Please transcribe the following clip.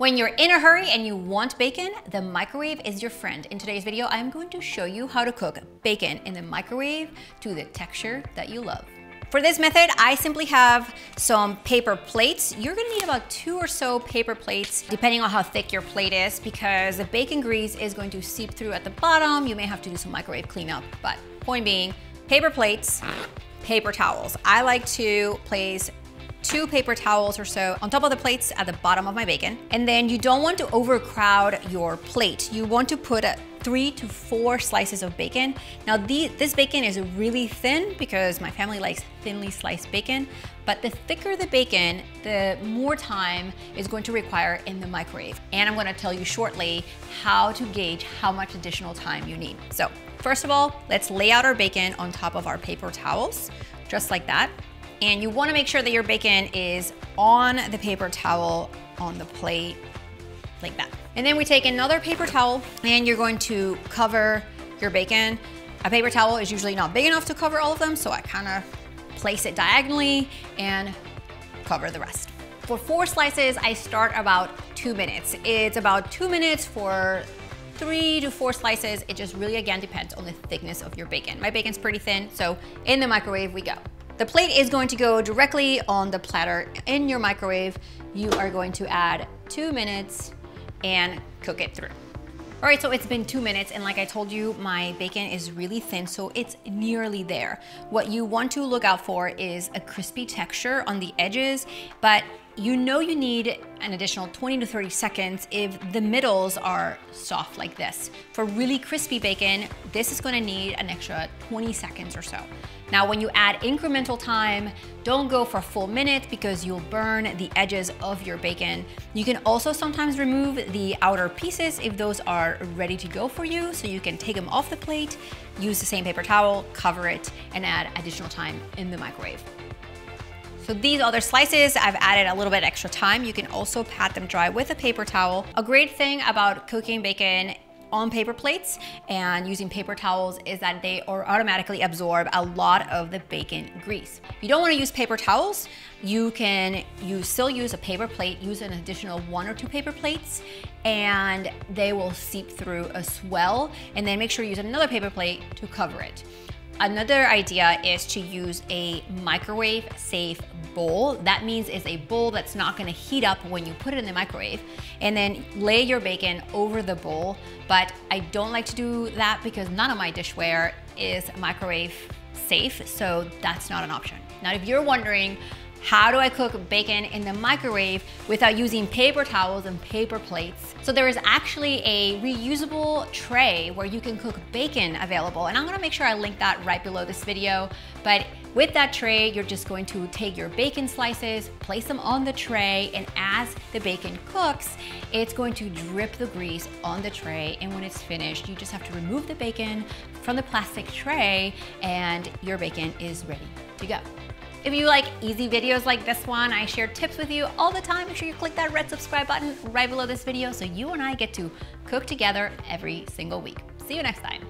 When you're in a hurry and you want bacon, the microwave is your friend. In today's video, I'm going to show you how to cook bacon in the microwave to the texture that you love. For this method, I simply have some paper plates. You're gonna need about 2 or so paper plates, depending on how thick your plate is, because the bacon grease is going to seep through at the bottom. You may have to do some microwave cleanup, but point being, paper plates, paper towels. I like to place 2 paper towels or so on top of the plates at the bottom of my bacon. And then you don't want to overcrowd your plate. You want to put 3 to 4 slices of bacon. Now this bacon is really thin because my family likes thinly sliced bacon, but the thicker the bacon, the more time it's going to require in the microwave. And I'm gonna tell you shortly how to gauge how much additional time you need. So first of all, let's lay out our bacon on top of our paper towels, just like that. And you wanna make sure that your bacon is on the paper towel on the plate, like that. And then we take another paper towel and you're going to cover your bacon. A paper towel is usually not big enough to cover all of them, so I kind of place it diagonally and cover the rest. For 4 slices, I start about 2 minutes. It's about 2 minutes for 3 to 4 slices. It just really, again, depends on the thickness of your bacon. My bacon's pretty thin, so in the microwave we go. The plate is going to go directly on the platter in your microwave. You are going to add 2 minutes and cook it through. All right, so it's been 2 minutes, and like I told you, my bacon is really thin, so it's nearly there. What you want to look out for is a crispy texture on the edges, but you know you need an additional 20 to 30 seconds if the middles are soft like this. For really crispy bacon, this is gonna need an extra 20 seconds or so. Now, when you add incremental time, don't go for a full minute because you'll burn the edges of your bacon. You can also sometimes remove the outer pieces if those are ready to go for you, so you can take them off the plate, use the same paper towel, cover it, and add additional time in the microwave. So these other slices, I've added a little bit extra time. You can also pat them dry with a paper towel. A great thing about cooking bacon on paper plates and using paper towels is that they automatically absorb a lot of the bacon grease. You don't wanna use paper towels. You can still use a paper plate, use an additional 1 or 2 paper plates, and they will seep through as well. And then make sure you use another paper plate to cover it. Another idea is to use a microwave safe bowl. That means it's a bowl that's not gonna heat up when you put it in the microwave, and then lay your bacon over the bowl. But I don't like to do that because none of my dishware is microwave safe, so that's not an option. Now, if you're wondering, how do I cook bacon in the microwave without using paper towels and paper plates? So there is actually a reusable tray where you can cook bacon available, and I'm gonna make sure I link that right below this video. But with that tray, you're just going to take your bacon slices, place them on the tray, and as the bacon cooks, it's going to drip the grease on the tray, and when it's finished, you just have to remove the bacon from the plastic tray, and your bacon is ready to go. If you like easy videos like this one, I share tips with you all the time. Make sure you click that red subscribe button right below this video so you and I get to cook together every single week. See you next time.